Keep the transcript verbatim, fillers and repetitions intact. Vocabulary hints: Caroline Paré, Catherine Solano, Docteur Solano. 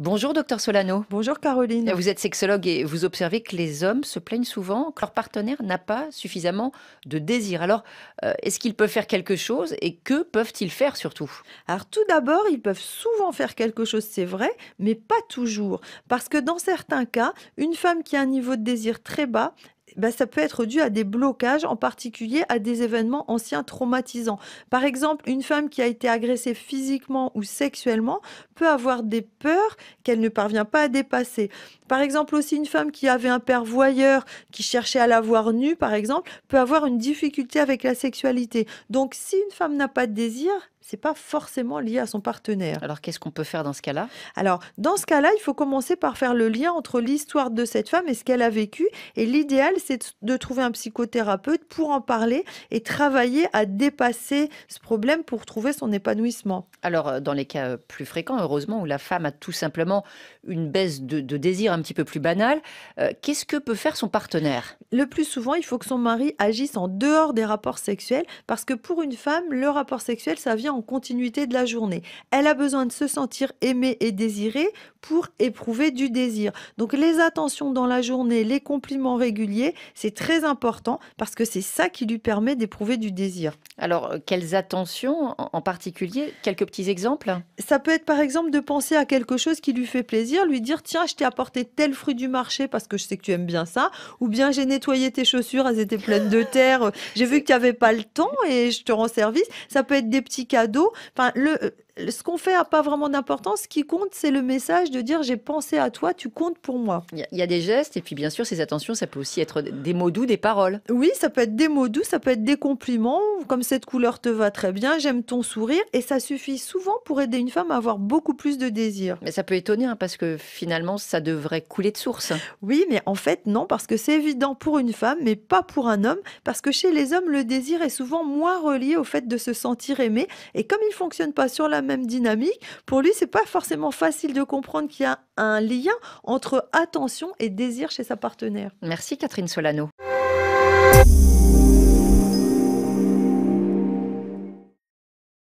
Bonjour Docteur Solano. Bonjour Caroline. Vous êtes sexologue et vous observez que les hommes se plaignent souvent que leur partenaire n'a pas suffisamment de désir. Alors, euh, est-ce qu'ils peuvent faire quelque chose et que peuvent-ils faire surtout? Alors tout d'abord, ils peuvent souvent faire quelque chose, c'est vrai, mais pas toujours. Parce que dans certains cas, une femme qui a un niveau de désir très bas, ben, ça peut être dû à des blocages, en particulier à des événements anciens traumatisants. Par exemple, une femme qui a été agressée physiquement ou sexuellement peut avoir des peurs qu'elle ne parvient pas à dépasser. Par exemple, aussi une femme qui avait un père voyeur, qui cherchait à la voir nue, par exemple, peut avoir une difficulté avec la sexualité. Donc, si une femme n'a pas de désir, c'est pas forcément lié à son partenaire. Alors, qu'est-ce qu'on peut faire dans ce cas-là? Alors, dans ce cas-là, il faut commencer par faire le lien entre l'histoire de cette femme et ce qu'elle a vécu. Et l'idéal, c'est de trouver un psychothérapeute pour en parler et travailler à dépasser ce problème pour trouver son épanouissement. Alors, dans les cas plus fréquents, heureusement, où la femme a tout simplement une baisse de, de désir un petit peu plus banale, euh, qu'est-ce que peut faire son partenaire? Le plus souvent, il faut que son mari agisse en dehors des rapports sexuels, parce que pour une femme, le rapport sexuel, ça vient en continuité de la journée. Elle a besoin de se sentir aimée et désirée pour éprouver du désir. Donc les attentions dans la journée, les compliments réguliers, c'est très important parce que c'est ça qui lui permet d'éprouver du désir. Alors, quelles attentions en particulier? Quelques petits exemples? Ça peut être par exemple de penser à quelque chose qui lui fait plaisir, lui dire « Tiens, je t'ai apporté tel fruit du marché parce que je sais que tu aimes bien ça » ou bien « J'ai nettoyé tes chaussures, elles étaient pleines de terre, j'ai vu que tu n'avais pas le temps et je te rends service ». Ça peut être des petits cadeaux. Enfin, le, ce qu'on fait n'a pas vraiment d'importance. Ce qui compte, c'est le message de dire « j'ai pensé à toi, tu comptes pour moi ». Il y a des gestes et puis bien sûr, ces attentions, ça peut aussi être des mots doux, des paroles. Oui, ça peut être des mots doux, ça peut être des compliments, comme « cette couleur te va très bien, j'aime ton sourire ». Et ça suffit souvent pour aider une femme à avoir beaucoup plus de désir. Mais ça peut étonner hein, parce que finalement, ça devrait couler de source. Oui, mais en fait, non, parce que c'est évident pour une femme, mais pas pour un homme. Parce que chez les hommes, le désir est souvent moins relié au fait de se sentir aimé. Et comme il ne fonctionne pas sur la même dynamique, pour lui, ce n'est pas forcément facile de comprendre qu'il y a un lien entre attention et désir chez sa partenaire. Merci Catherine Solano.